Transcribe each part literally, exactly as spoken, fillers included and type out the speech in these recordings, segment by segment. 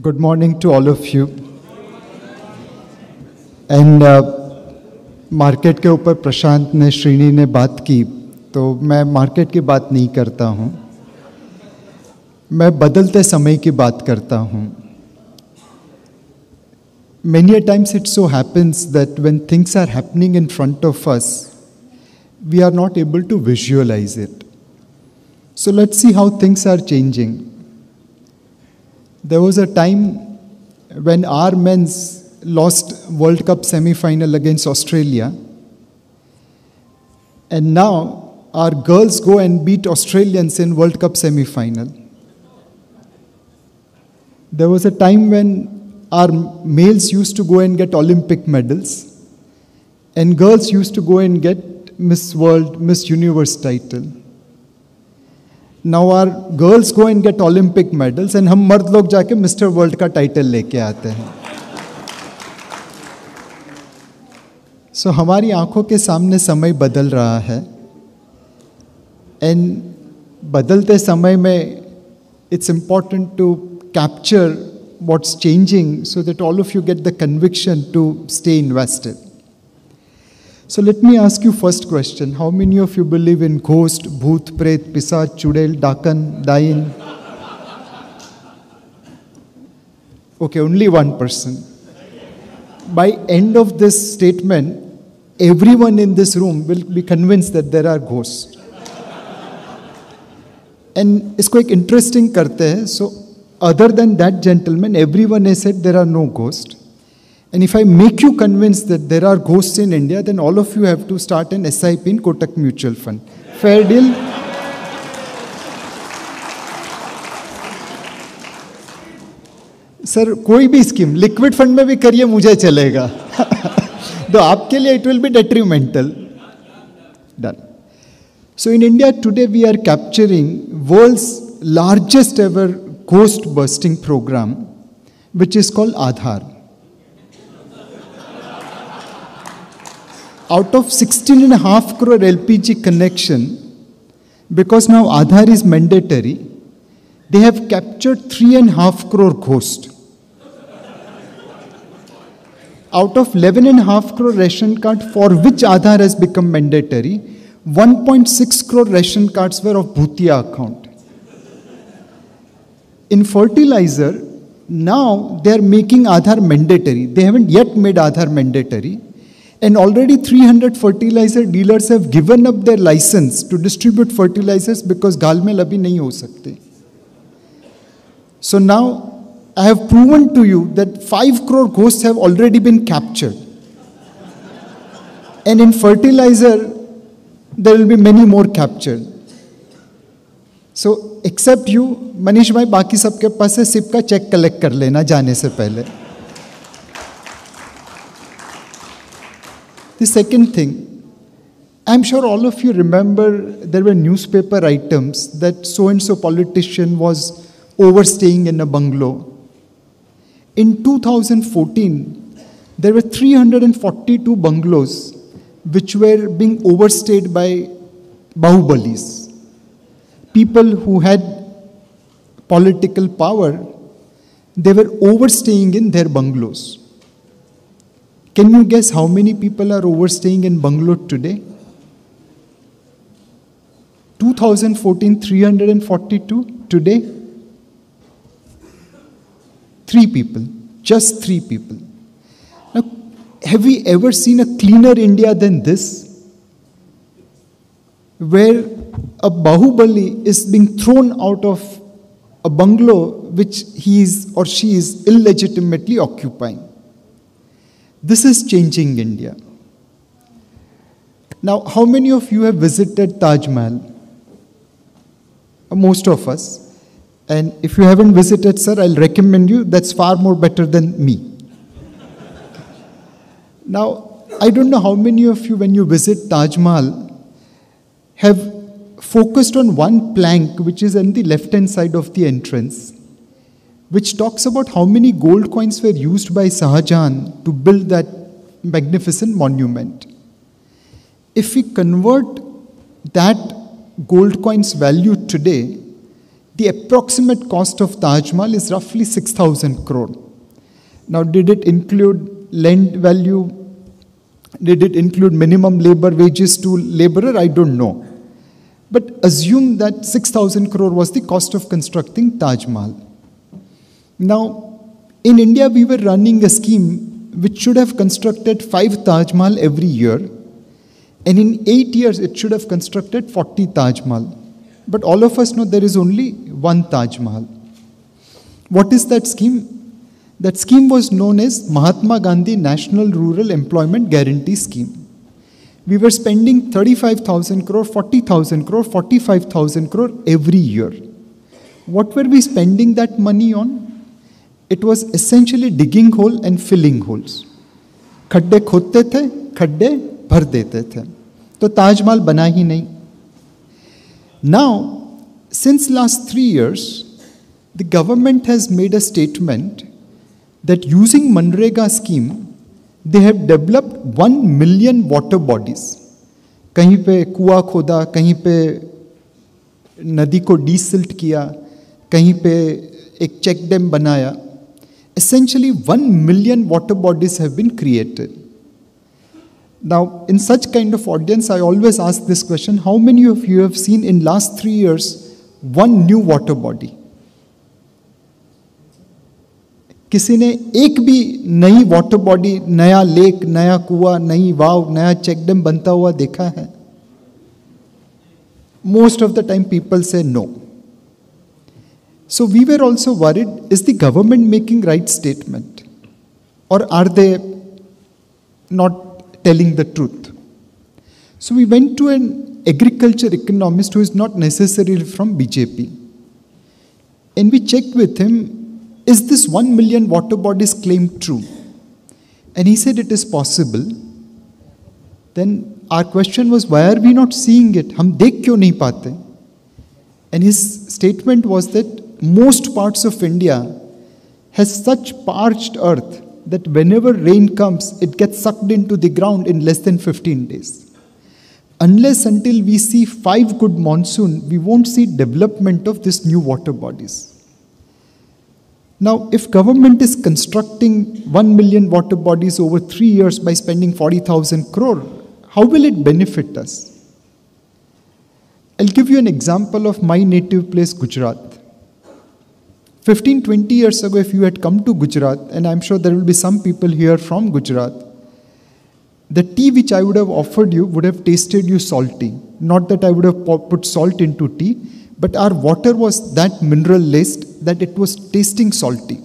Good morning to all of you. And market के ऊपर प्रशांत ने श्रीनी ने बात की तो मैं मार्केट की बात नहीं करता हूँ, मैं बदलते समय की बात करता हूँ. Many a times it so happens that when things are happening in front of us, we are not able to visualize it. So let's see how things are changing. There was a time when our men's lost World Cup semi-final against Australia. And now our girls go and beat Australians in World Cup semi-final. There was a time when our males used to go and get Olympic medals. And girls used to go and get Miss World, Miss Universe title. Now our girls go and get Olympic medals and हम मर्द लोग जाके Mr. World का title लेके आते हैं. So हमारी आँखों के सामने समय बदल रहा है. And बदलते समय में it's important to capture what's changing so that all of you get the conviction to stay invested. So let me ask you first question. How many of you believe in ghost, bhoot, pret, pisach, chudel, dakan, dain? Okay, only one person. By end of this statement, everyone in this room will be convinced that there are ghosts. And isko ek interesting karte hai. So other than that gentleman, everyone has said there are no ghosts. And if I make you convinced that there are ghosts in India, then all of you have to start an S I P in Kotak Mutual Fund. Fair deal? Sir, कोई भी scheme, liquid fund में भी करिए मुझे चलेगा. तो आपके लिए it will be detrimental. Done. So in India today we are capturing world's largest ever ghost busting program, which is called Aadhaar. Out of sixteen and a half crore L P G connection, because now Aadhaar is mandatory, they have captured three and a half crore ghosts. Out of eleven and a half crore ration card for which Aadhaar has become mandatory, one point six crore ration cards were of Bhutiya account. In fertilizer, now they are making Aadhaar mandatory. They haven't yet made Aadhaar mandatory. And already three hundred fertilizer dealers have given up their license to distribute fertilizers because Galmel abhi nahi ho sakte. So now I have proven to you that five crore ghosts have already been captured. And in fertilizer, there will be many more captured. So except you, Manish bhai, baki sabke paas hai, S I P ka check collect kar lena jaane se pehle. The second thing, I'm sure all of you remember there were newspaper items that so-and-so politician was overstaying in a bungalow. In two thousand fourteen, there were three hundred forty-two bungalows which were being overstayed by Bahubalis, people who had political power. They were overstaying in their bungalows. Can you guess how many people are overstaying in bungalow today? two thousand fourteen, three hundred forty-two. Today, three people, just three people. Now, have we ever seen a cleaner India than this? Where a Bahubali is being thrown out of a bungalow which he is or she is illegitimately occupying. This is changing India. Now, how many of you have visited Taj Mahal? Most of us. And if you haven't visited, sir, I'll recommend you. That's far more better than me. Now, I don't know how many of you, when you visit Taj Mahal, have focused on one plank, which is on the left-hand side of the entrance, which talks about how many gold coins were used by Shah Jahan to build that magnificent monument. If we convert that gold coin's value today, the approximate cost of Taj Mahal is roughly six thousand crore. Now, did it include land value? Did it include minimum labor wages to laborer? I don't know. But assume that six thousand crore was the cost of constructing Taj Mahal. Now, in India, we were running a scheme which should have constructed five Taj Mahal every year. And in eight years, it should have constructed forty Taj Mahal. But all of us know there is only one Taj Mahal. What is that scheme? That scheme was known as Mahatma Gandhi National Rural Employment Guarantee Scheme. We were spending thirty-five thousand crore, forty thousand crore, forty-five thousand crore every year. What were we spending that money on? It was essentially digging hole and filling holes. Khadde khotte the, khadde bhar dete the. So Taj Mahal bana hi nahi. Now, since last three years, the government has made a statement that using Manrega scheme, they have developed one million water bodies. Kahin pe kuwa khoda, kahin pe nadi ko desilt kiya, kahin pe ek check dam banaya. Essentially, one million water bodies have been created. Now, in such kind of audience, I always ask this question, how many of you have seen in last three years one new water body? किसी ने एक भी नई water body, नया lake, नया कुआं, नई वाव, नया चेकडम बनता हुआ देखा है? Most of the time people say no. So we were also worried, is the government making right statement? Or are they not telling the truth? So we went to an agriculture economist who is not necessarily from B J P. And we checked with him, is this one million water bodies claim true? And he said it is possible. Then our question was, why are we not seeing it? Hum dekh kyun nahi paate? And his statement was that most parts of India has such parched earth that whenever rain comes, it gets sucked into the ground in less than fifteen days. Unless until we see five good monsoon, we won't see development of these new water bodies. Now, if government is constructing one million water bodies over three years by spending forty thousand crore, how will it benefit us? I'll give you an example of my native place, Gujarat. fifteen, twenty years ago, if you had come to Gujarat, and I'm sure there will be some people here from Gujarat, the tea which I would have offered you would have tasted you salty. Not that I would have put salt into tea, but our water was that mineral-laced that it was tasting salty.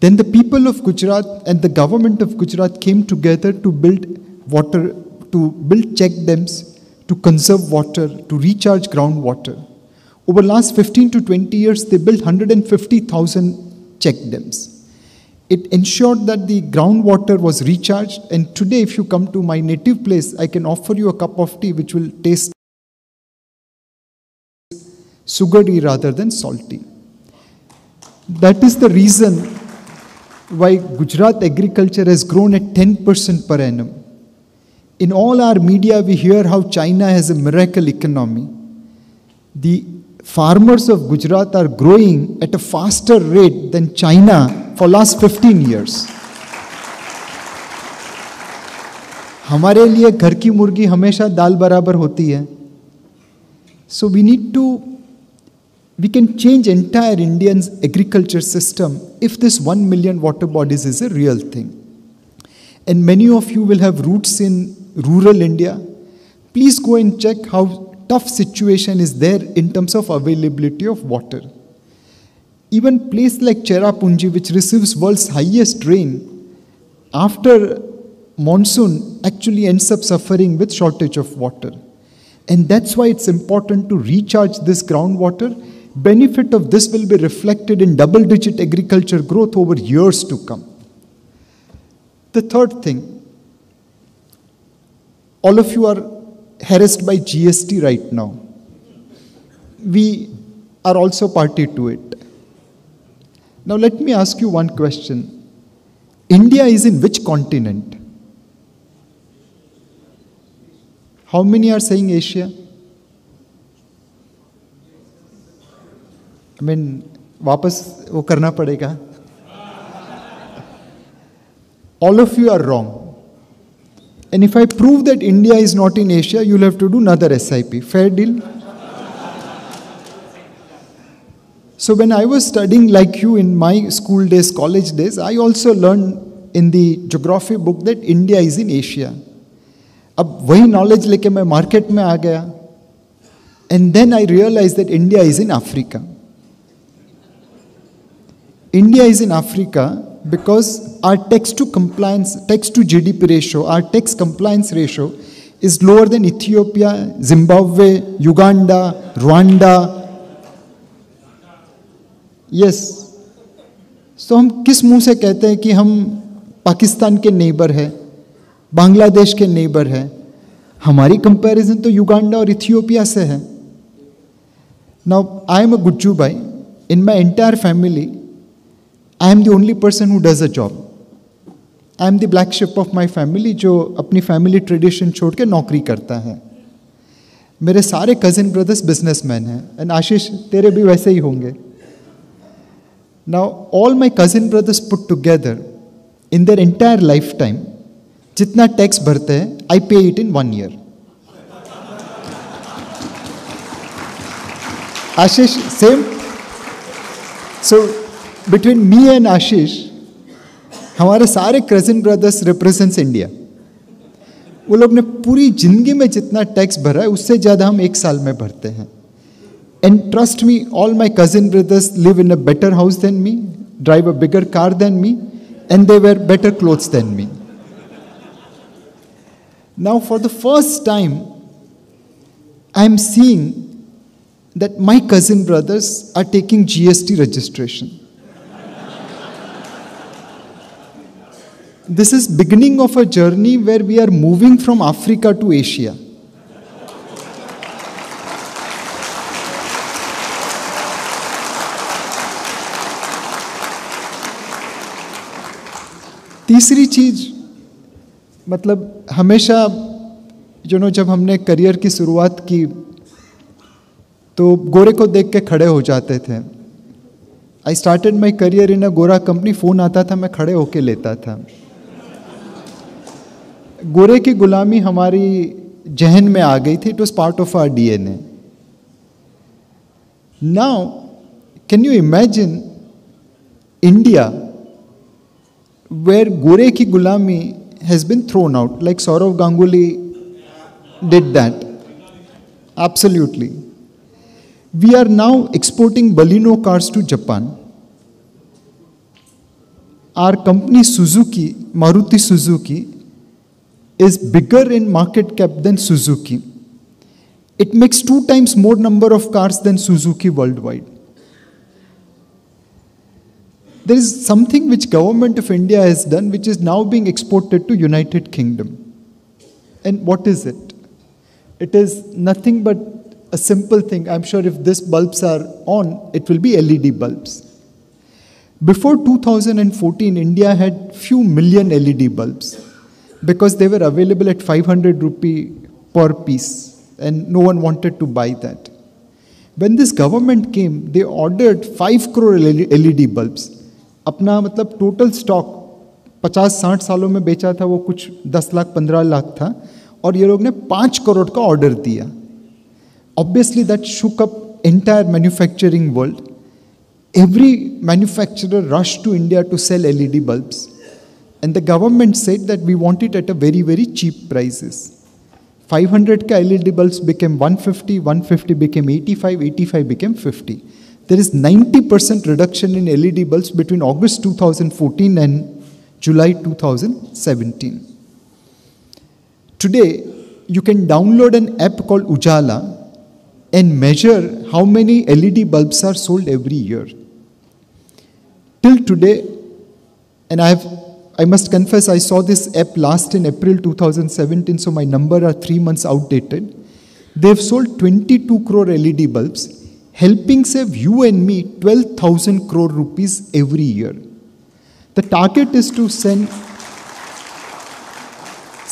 Then the people of Gujarat and the government of Gujarat came together to build water, to build check dams, to conserve water, to recharge groundwater. Over the last fifteen to twenty years, they built one hundred fifty thousand check dams. It ensured that the groundwater was recharged, and today if you come to my native place, I can offer you a cup of tea which will taste sugary rather than salty. That is the reason why Gujarat agriculture has grown at ten percent per annum. In all our media, we hear how China has a miracle economy. The farmers of Gujarat are growing at a faster rate than China for last fifteen years. हमारे लिए घर की मुर्गी हमेशा दाल बराबर होती है. So we need to We can change entire Indian's agriculture system if this one million water bodies is a real thing. And many of you will have roots in rural India. Please go and check how tough situation is there in terms of availability of water. Even place like Cherrapunji, which receives world's highest rain, after monsoon actually ends up suffering with shortage of water. And that's why it's important to recharge this groundwater. Benefit of this will be reflected in double-digit agriculture growth over years to come. The third thing, all of you are harassed by G S T right now. We are also party to it. Now let me ask you one question. India is in which continent? How many are saying Asia? I mean, वापस वो करना पड़ेगा. All of you are wrong. And if I prove that India is not in Asia, you'll have to do another S I P. Fair deal? So when I was studying like you in my school days, college days, I also learned in the geography book that India is in Asia. अब वही knowledge लेके मैं market में आ गया. And then I realized that India is in Africa. India is in Africa because our tax to compliance, tax to G D P ratio, our tax compliance ratio is lower than Ethiopia, Zimbabwe, Uganda, Rwanda. Yes. So हम किस मुंह से कहते हैं कि हम पाकिस्तान के neighbor हैं, बांग्लादेश के neighbor हैं? हमारी comparison तो Uganda और Ethiopia से है. Now I am a Gujju bhai. In my entire family, I am the only person who does a job. I am the black sheep of my family जो अपनी family tradition छोड़ के नौकरी करता है. मेरे सारे cousin brothers businessmen हैं. And आशीष तेरे भी वैसे ही होंगे. Now all my cousin brothers put together in their entire lifetime, जितना टैक्स भरते हैं, I pay it in one year. Ashish, same. So between me and Ashish, हमारे सारे cousin brothers represents India. वो लोग ने पूरी जिंदगी में जितना टैक्स भरा है, उससे ज़्यादा हम एक साल में भरते हैं. And trust me, all my cousin brothers live in a better house than me, drive a bigger car than me, and they wear better clothes than me. Now for the first time, I am seeing that my cousin brothers are taking G S T registration. This is beginning of a journey where we are moving from Africa to Asia. तीसरी चीज, मतलब हमेशा जो no जब हमने career की शुरुआत की तो गोरे को देख के खड़े हो जाते थे. I started my career in a गोरा company. फ़ोन आता था, मैं खड़े होके लेता था. गोरे की गुलामी हमारी जहन में आ गई थी. It was part of our D N A. Now, can you imagine India, where gore ki gulami has been thrown out, like Saurav Ganguly did that. Absolutely. We are now exporting Baleno cars to Japan. Our company Suzuki, Maruti Suzuki, is bigger in market cap than Suzuki. It makes two times more number of cars than Suzuki worldwide. There is something which government of India has done which is now being exported to United Kingdom. And what is it? It is nothing but a simple thing. I'm sure if these bulbs are on, it will be L E D bulbs. Before two thousand fourteen, India had few million L E D bulbs because they were available at five hundred rupee per piece and no one wanted to buy that. When this government came, they ordered five crore L E D bulbs. अपना मतलब total stock पचास साठ सालों में बेचा था वो कुछ दस लाख पंद्रह लाख था और ये लोग ने पाँच करोड़ का ऑर्डर दिया. Obviously that shook up entire manufacturing world. Every manufacturer rushed to India to sell L E D bulbs. And the government said that we want it at a very very cheap prices. five hundred ka L E D bulbs became one fifty, one fifty became eighty-five, eighty-five became fifty. There is ninety percent reduction in L E D bulbs between August two thousand fourteen and July two thousand seventeen. Today, you can download an app called Ujala and measure how many L E D bulbs are sold every year. Till today, and I have, I must confess, I saw this app last in April two thousand seventeen, so my number are three months outdated. They have sold twenty-two crore L E D bulbs, helping save you and me twelve thousand crore rupees every year. The target is to send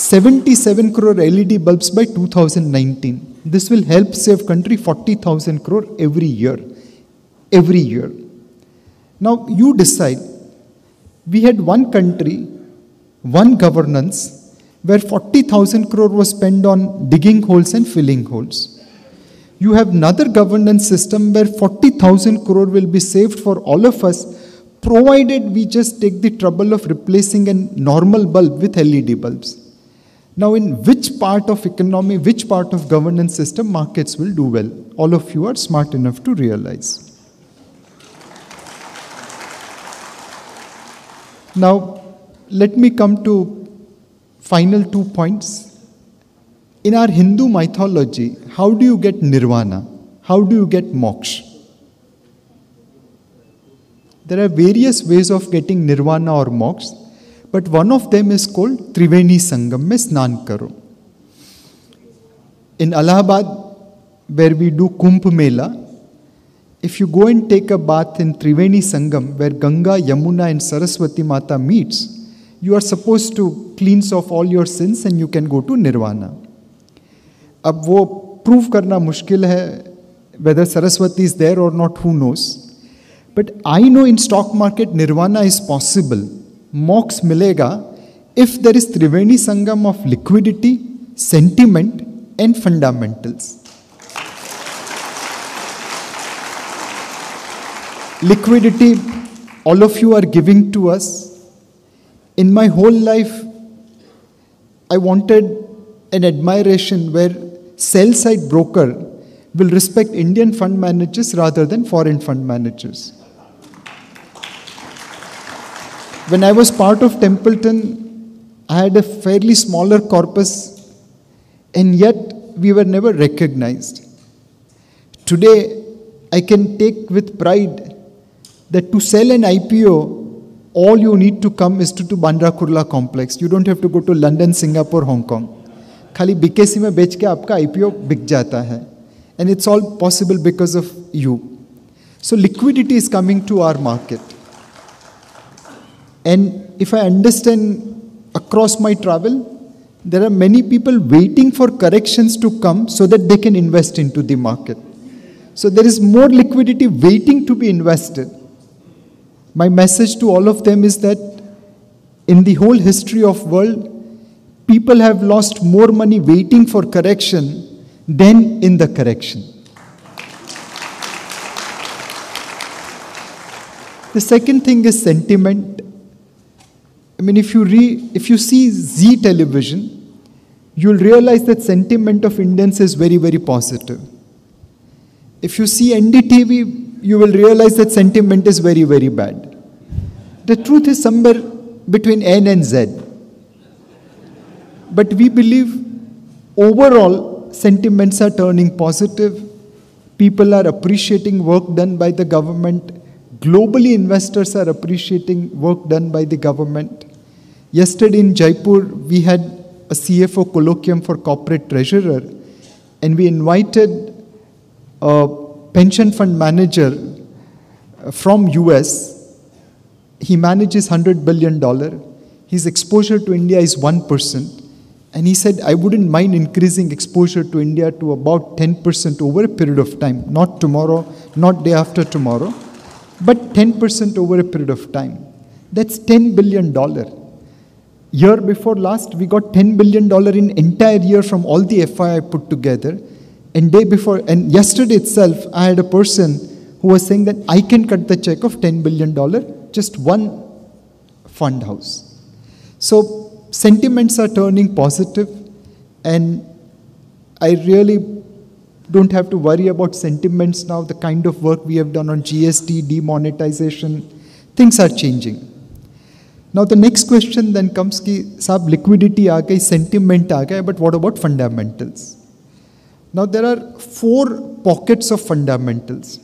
seventy-seven crore L E D bulbs by two thousand nineteen. This will help save country forty thousand crore every year. every year. Now you decide, we had one country, one governance, where forty thousand crore was spent on digging holes and filling holes. You have another governance system where forty thousand crore will be saved for all of us, provided we just take the trouble of replacing a normal bulb with L E D bulbs. Now, in which part of economy, which part of governance system markets will do well? All of you are smart enough to realize. Now, let me come to final two points. In our Hindu mythology, how do you get nirvana? How do you get moksha? There are various ways of getting nirvana or moksha, but one of them is called Triveni Sangam mein snan karo. In Allahabad, where we do Kumbh Mela, if you go and take a bath in Triveni Sangam, where Ganga, Yamuna and Saraswati Mata meets, you are supposed to cleanse off all your sins and you can go to nirvana. Ab wo prove karna mushkil hai, whether Saraswati is there or not, who knows. But I know in stock market nirvana is possible. Moksha milega if there is Triveni Sangam of liquidity, sentiment and fundamentals. Liquidity, all of you are giving to us. In my whole life, I wanted an admiration where sell-side broker will respect Indian fund managers rather than foreign fund managers. When I was part of Templeton, I had a fairly smaller corpus, and yet we were never recognized. Today, I can take with pride that to sell an I P O, all you need to come is to, to Bandra Kurla Complex. You don't have to go to London, Singapore, Hong Kong. Khali B K C mein bech ke aapka I P O bik jata hai. And it's all possible because of you. So liquidity is coming to our market. And if I understand across my travel, there are many people waiting for corrections to come so that they can invest into the market. So there is more liquidity waiting to be invested. My message to all of them is that in the whole history of world, people have lost more money waiting for correction than in the correction. The second thing is sentiment. I mean, if you, re, if you see Z television, you'll realize that sentiment of Indians is very, very positive. If you see N D T V, you will realize that sentiment is very, very bad. The truth is somewhere between N and Z. But we believe overall sentiments are turning positive. People are appreciating work done by the government. Globally, investors are appreciating work done by the government. Yesterday in Jaipur, we had a C F O colloquium for corporate treasurer, and we invited a pension fund manager from U S. He manages one hundred billion dollars. His exposure to India is one percent. And he said, I wouldn't mind increasing exposure to India to about ten percent over a period of time. Not tomorrow, not day after tomorrow, but ten percent over a period of time. That's ten billion dollars. Year before last, we got ten billion dollars in entire year from all the F I I put together. And day before, and yesterday itself, I had a person who was saying that I can cut the check of ten billion dollars, just one fund house. So sentiments are turning positive, and I really don't have to worry about sentiments now. The kind of work we have done on G S T, demonetization, things are changing. Now the next question then comes ki, saab liquidity aagai, sentiment aagai, but what about fundamentals? Now there are four pockets of fundamentals.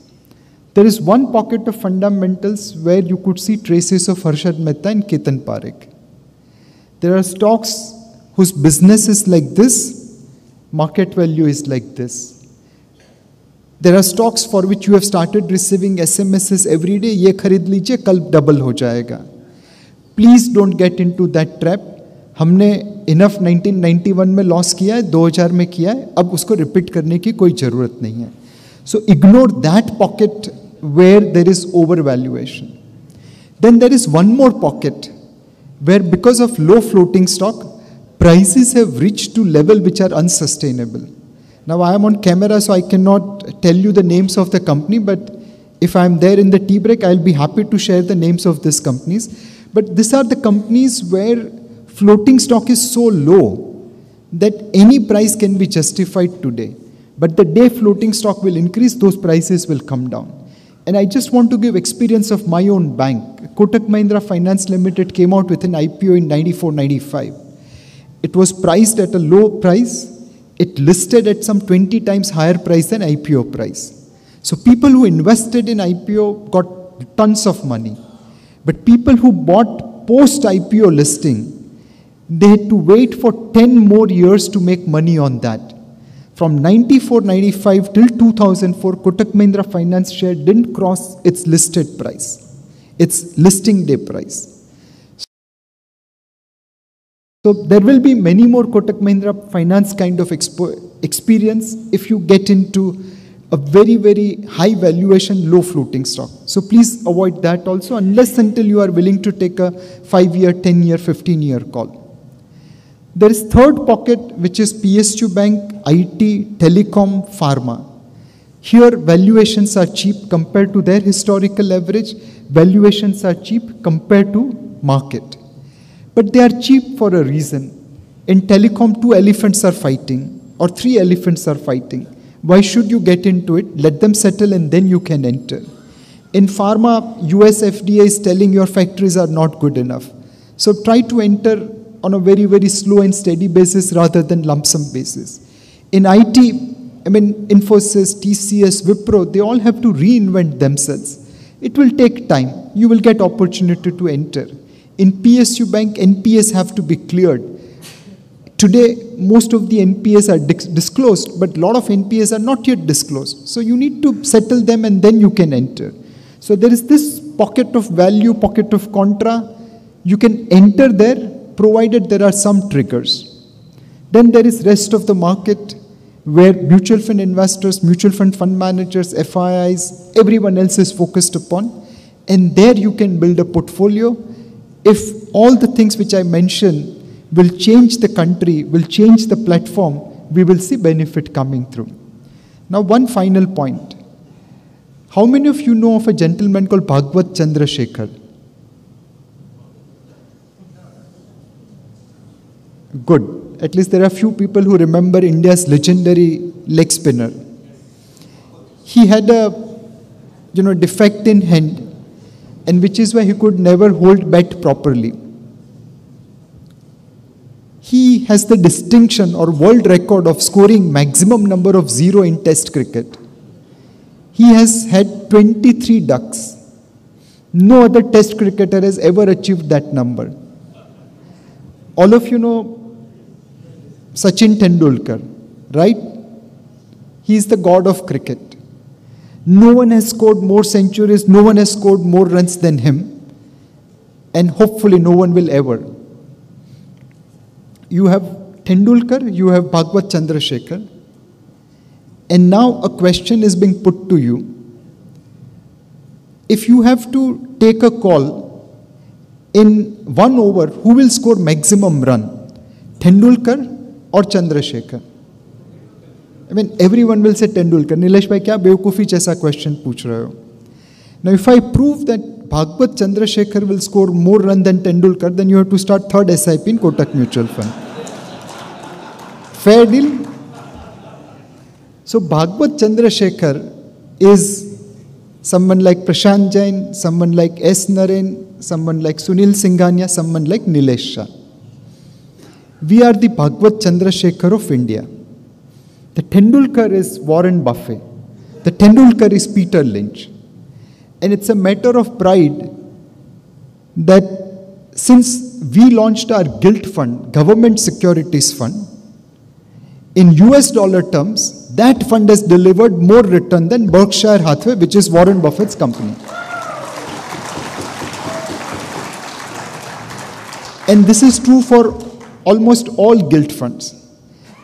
There is one pocket of fundamentals where you could see traces of Harshad Mehta and Ketan Parekh. There are stocks whose business is like this, market value is like this. There are stocks for which you have started receiving S M Ses every day. Ye kharid lijiye, kal double ho jayega. Please don't get into that trap. हमने enough nineteen ninety-one में loss किया है, two thousand में किया है, अब उसको repeat करने की कोई जरूरत नहीं है. So ignore that pocket where there is overvaluation. Then there is one more pocket where, because of low floating stock, prices have reached to levels which are unsustainable. Now I am on camera, so I cannot tell you the names of the company, but if I am there in the tea break, I will be happy to share the names of these companies. But these are the companies where floating stock is so low that any price can be justified today. But the day floating stock will increase, those prices will come down. And I just want to give experience of my own bank. Kotak Mahindra Finance Limited came out with an I P O in ninety-four ninety-five. It was priced at a low price. It listed at some twenty times higher price than I P O price. So people who invested in I P O got tons of money. But people who bought post-I P O listing, they had to wait for ten more years to make money on that. From ninety-four ninety-five till two thousand four, Kotak Mahindra Finance share didn't cross its listed price, its listing day price. So there will be many more Kotak Mahindra Finance kind of expo experience if you get into a very, very high valuation, low floating stock. So please avoid that also, unless until you are willing to take a five year, ten year, fifteen year call. There is third pocket, which is P S U Bank, I T, Telecom, Pharma. Here valuations are cheap compared to their historical average. Valuations are cheap compared to market. But they are cheap for a reason. In telecom, two elephants are fighting, or three elephants are fighting. Why should you get into it? Let them settle and then you can enter. In pharma, U S F D A is telling your factories are not good enough. So try to enter on a very, very slow and steady basis rather than lump sum basis. In I T, I mean, Infosys, T C S, Wipro, they all have to reinvent themselves. It will take time. You will get opportunity to enter. In P S U Bank, N P S have to be cleared. Today, most of the N P S are disclosed, but a lot of N P S are not yet disclosed. So you need to settle them and then you can enter. So there is this pocket of value, pocket of contra. You can enter there, provided there are some triggers. Then there is rest of the market, where mutual fund investors, mutual fund fund managers, F I Is, everyone else is focused upon. And there you can build a portfolio. If all the things which I mentioned will change the country, will change the platform, we will see benefit coming through. Now one final point. How many of you know of a gentleman called Bhagwat Chandrasekhar? Good. At least there are few people who remember India's legendary leg spinner. He had a, you know, defect in hand, and which is why he could never hold bat properly. He has the distinction or world record of scoring maximum number of zero in test cricket. He has had twenty-three ducks. No other test cricketer has ever achieved that number. All of you know Sachin Tendulkar, right? He is the god of cricket. No one has scored more centuries, no one has scored more runs than him, and hopefully no one will ever. You have Tendulkar, you have Bhagwat Chandrasekhar, and now a question is being put to you. If you have to take a call in one over, who will score maximum run, Tendulkar or Chandrasekhar? I mean, everyone will say Tendulkar. Nilesh bhai, kya bewkufi jaisa question pooch rahe ho? Now, if I prove that Bhagwat Chandrasekhar will score more run than Tendulkar, then you have to start third S I P in Kotak Mutual Fund. Fair deal? So, Bhagwat Chandrasekhar is someone like Prashant Jain, someone like S. Naren, someone like Sunil Singhanya, someone like Nilesh Shah. We are the Bhagwat Chandrasekhar of India. The Tendulkar is Warren Buffett. The Tendulkar is Peter Lynch. And it's a matter of pride that since we launched our gilt fund, government securities fund, in U S dollar terms, that fund has delivered more return than Berkshire Hathaway, which is Warren Buffett's company. And this is true for almost all gilt funds.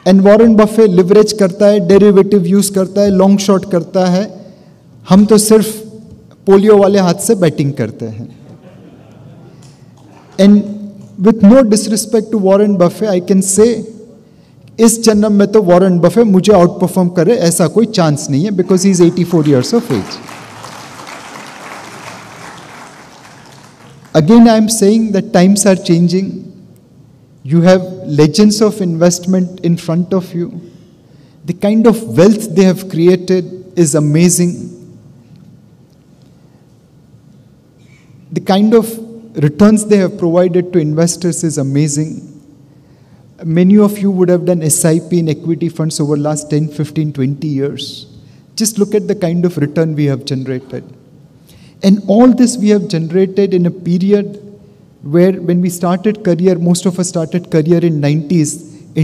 And Warren Buffett leverage करता है, derivative use करता है, long shot करता है. हम तो सिर्फ polio वाले हाथ से बैटिंग करते हैं. And with no disrespect to Warren Buffett, I can say इस जन्म में तो वॉरेन बफे मुझे आउट परफॉर्म करे ऐसा कोई चांस नहीं है, because he is eighty-four years of age. Again, I am saying that times are changing. You have legends of investment in front of you. The kind of wealth they have created is amazing. The kind of returns they have provided to investors is amazing. Many of you would have done S I P in equity funds over the last ten, fifteen, twenty years. Just look at the kind of return we have generated. And all this we have generated in a period where when we started career, most of us started career in nineties,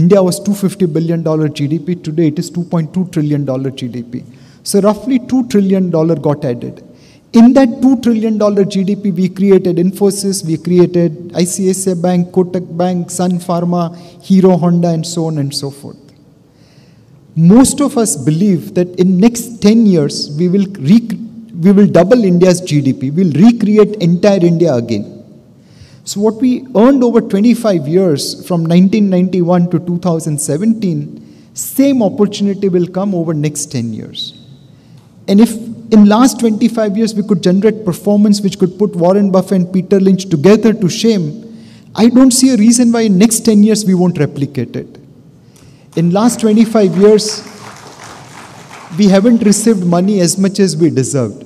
India was two hundred fifty billion dollar G D P, today it is two point two trillion dollar G D P. So roughly two trillion dollars got added. In that two trillion dollar G D P, we created Infosys, we created I C I C I Bank, Kotak Bank, Sun Pharma, Hero Honda, and so on and so forth. Most of us believe that in next ten years, we will recreate we will double India's G D P, we will recreate entire India again. So what we earned over twenty-five years from nineteen ninety-one to two thousand seventeen, same opportunity will come over next ten years. And if in last twenty-five years we could generate performance which could put Warren Buffett and Peter Lynch together to shame, I don't see a reason why in next ten years we won't replicate it. In last twenty-five years, we haven't received money as much as we deserved.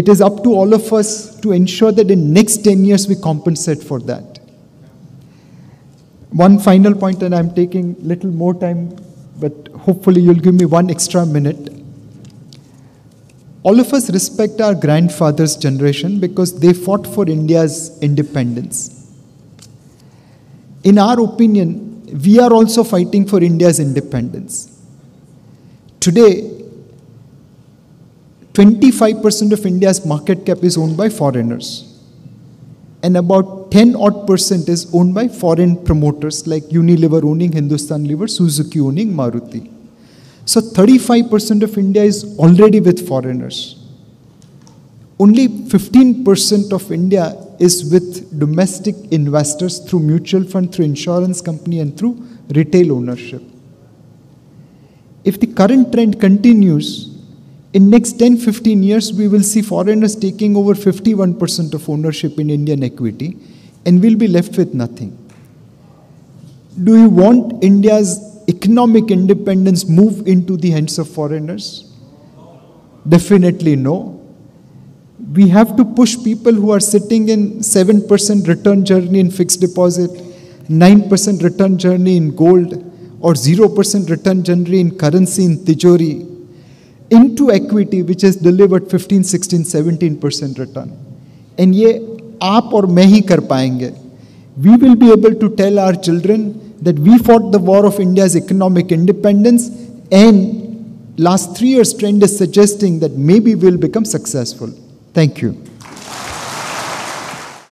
It is up to all of us to ensure that in next ten years we compensate for that. One final point, and I'm taking little more time, but hopefully you'll give me one extra minute. All of us respect our grandfathers' generation because they fought for India's independence. In our opinion, we are also fighting for India's independence. Today, twenty-five percent of India's market cap is owned by foreigners. And about ten odd percent is owned by foreign promoters like Unilever owning Hindustan Lever, Suzuki owning Maruti. So thirty-five percent of India is already with foreigners. Only fifteen percent of India is with domestic investors through mutual fund, through insurance company, and through retail ownership. If the current trend continues, in next ten to fifteen years, we will see foreigners taking over fifty-one percent of ownership in Indian equity, and we'll be left with nothing. Do you want India's economic independence move into the hands of foreigners? Definitely no. We have to push people who are sitting in seven percent return journey in fixed deposit, nine percent return journey in gold, or zero percent return journey in currency in Tijori into equity which has delivered fifteen, sixteen, seventeen percent return. And ye aap aur main hi kar payenge. We will be able to tell our children that we fought the war of India's economic independence, and last three years trend is suggesting that maybe we'll become successful. Thank you.